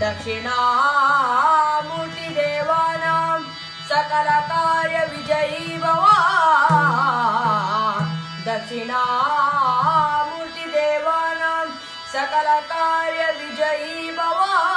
Dakshina Murti Devanam Sakala Karya Vijayi Bawa. Dakshina Murti Devanam Sakala Karya Vijayi Bawa.